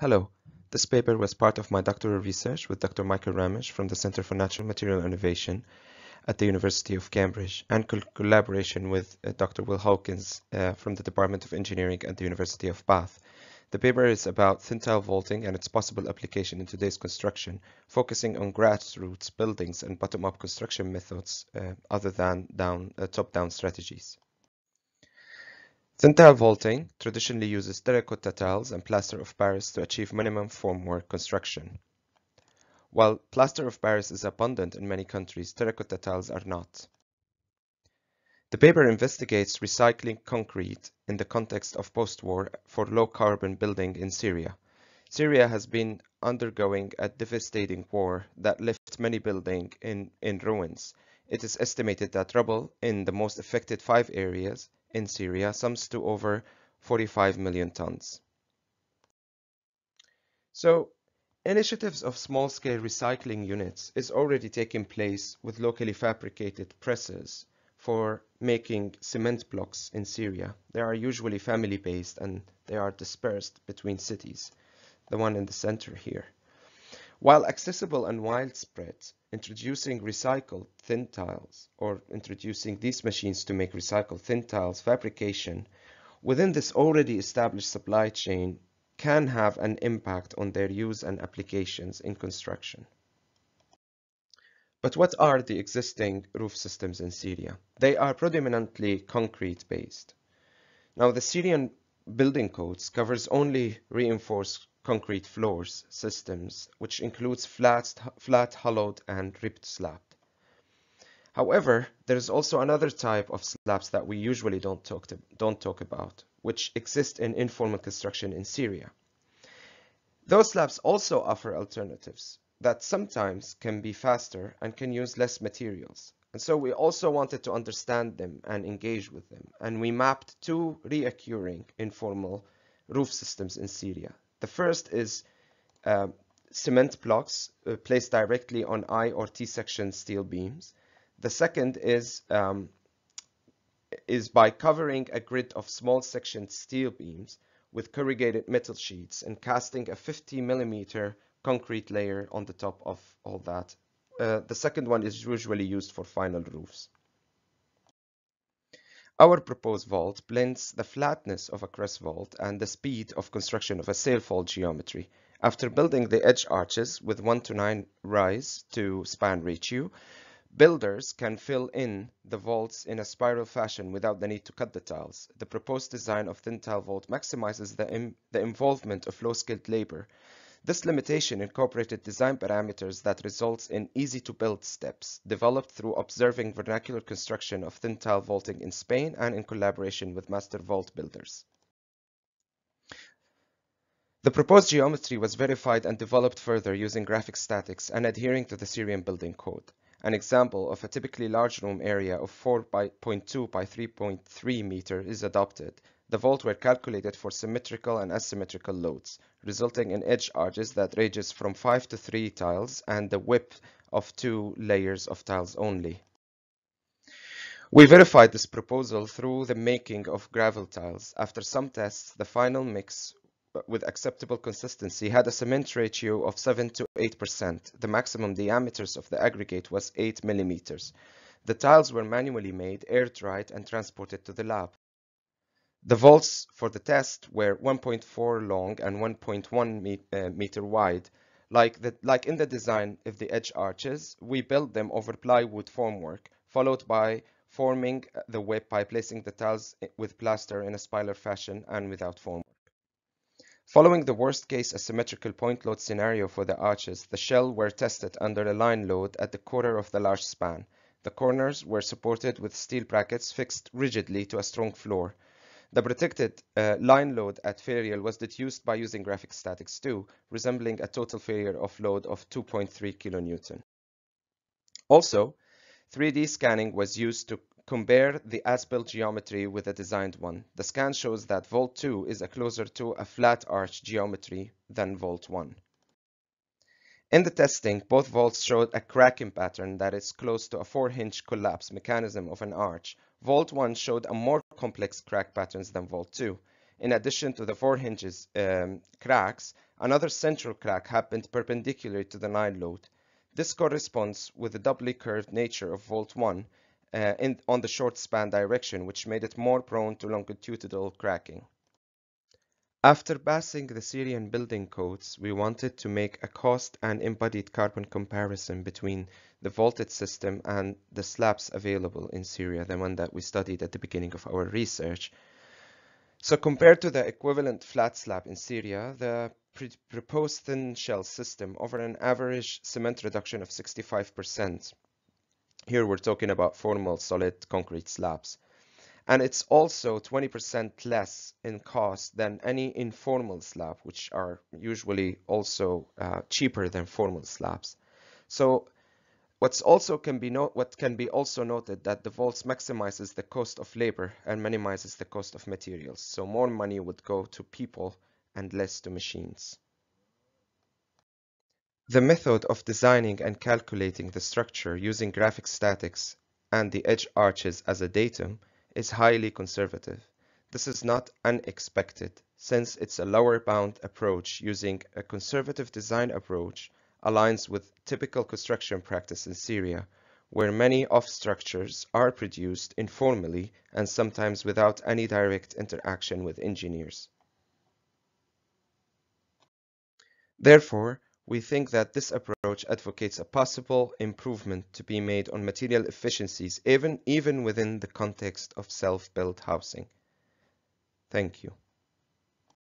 Hello. This paper was part of my doctoral research with Dr. Michael Ramage from the Center for Natural Material Innovation at the University of Cambridge, and collaboration with Dr. Will Hawkins from the Department of Engineering at the University of Bath. The paper is about thin-tile vaulting and its possible application in today's construction, focusing on grassroots buildings and bottom-up construction methods other than top-down strategies. Thin-tile vaulting traditionally uses terracotta tiles and plaster of Paris to achieve minimum formwork construction. While plaster of Paris is abundant in many countries, terracotta tiles are not. The paper investigates recycling concrete in the context of post-war for low-carbon building in Syria. Syria has been undergoing a devastating war that left many buildings in ruins. It is estimated that rubble in the most affected 5 areas in Syria sums to over 45 million tons. So, initiatives of small-scale recycling units is already taking place with locally fabricated presses for making cement blocks in Syria. They are usually family-based and they are dispersed between cities, the one in the center here. While accessible and widespread, introducing recycled thin tiles or introducing these machines to make recycled thin tiles fabrication within this already established supply chain can have an impact on their use and applications in construction. But what are the existing roof systems in Syria? They are predominantly concrete-based. Now, the Syrian building codes covers only reinforced concrete floors systems, which includes flat, hollowed, and ribbed slab. However, there is also another type of slabs that we usually don't talk about, which exist in informal construction in Syria. Those slabs also offer alternatives that sometimes can be faster and can use less materials. And so we also wanted to understand them and engage with them. And we mapped 2 reoccurring informal roof systems in Syria. The first is cement blocks placed directly on I or T-section steel beams. The second is by covering a grid of small section steel beams with corrugated metal sheets and casting a 50mm concrete layer on the top of all that. The second one is usually used for final roofs. Our proposed vault blends the flatness of a crest vault and the speed of construction of a sailfold geometry. After building the edge arches with 1:9 rise to span ratio, builders can fill in the vaults in a spiral fashion without the need to cut the tiles. The proposed design of thin-tile vault maximizes the involvement of low-skilled labor. This limitation incorporated design parameters that results in easy-to-build steps, developed through observing vernacular construction of thin-tile vaulting in Spain and in collaboration with master vault builders. The proposed geometry was verified and developed further using graphic statics and adhering to the Syrian building code. An example of a typically large room area of 4.2 by 3.3 meters is adopted. The vault were calculated for symmetrical and asymmetrical loads, resulting in edge arches that ranges from 5 to 3 tiles and the width of 2 layers of tiles only. We verified this proposal through the making of gravel tiles. After some tests, the final mix with acceptable consistency had a cement ratio of 7 to 8%. The maximum diameters of the aggregate was 8mm. The tiles were manually made, air-dried, and transported to the lab. The vaults for the test were 1.4 long and 1.1 meter wide. Like in the design of the edge arches, we built them over plywood formwork, followed by forming the web by placing the tiles with plaster in a spiral fashion and without formwork. Following the worst-case asymmetrical point load scenario for the arches, the shell were tested under a line load at the quarter of the large span. The corners were supported with steel brackets fixed rigidly to a strong floor. The protected line load at failure was deduced by using Graphic Statics 2, resembling a total failure of load of 2.3 kN. Also, 3D scanning was used to compare the as-built geometry with the designed one. The scan shows that Vault 2 is closer to a flat arch geometry than Vault 1. In the testing, both vaults showed a cracking pattern that is close to a 4-hinge collapse mechanism of an arch. Vault 1 showed a more complex crack patterns than Vault 2. In addition to the four hinges cracks, another central crack happened perpendicular to the nine load. This corresponds with the doubly curved nature of Volt 1 on the short span direction, which made it more prone to longitudinal cracking. After passing the Syrian building codes, we wanted to make a cost and embodied carbon comparison between the vaulted system and the slabs available in Syria, the one that we studied at the beginning of our research. So compared to the equivalent flat slab in Syria, the proposed thin shell system offered an average cement reduction of 65%. Here we're talking about formal solid concrete slabs. And it's also 20% less in cost than any informal slab, which are usually also cheaper than formal slabs. So what can be also noted that the vaults maximizes the cost of labor and minimizes the cost of materials. So more money would go to people and less to machines. The method of designing and calculating the structure using graphic statics and the edge arches as a datum is highly conservative. This is not unexpected, since it's a lower bound approach using a conservative design approach aligns with typical construction practice in Syria, where many off-structures are produced informally and sometimes without any direct interaction with engineers. Therefore, we think that this approach advocates a possible improvement to be made on material efficiencies even within the context of self-built housing. Thank you.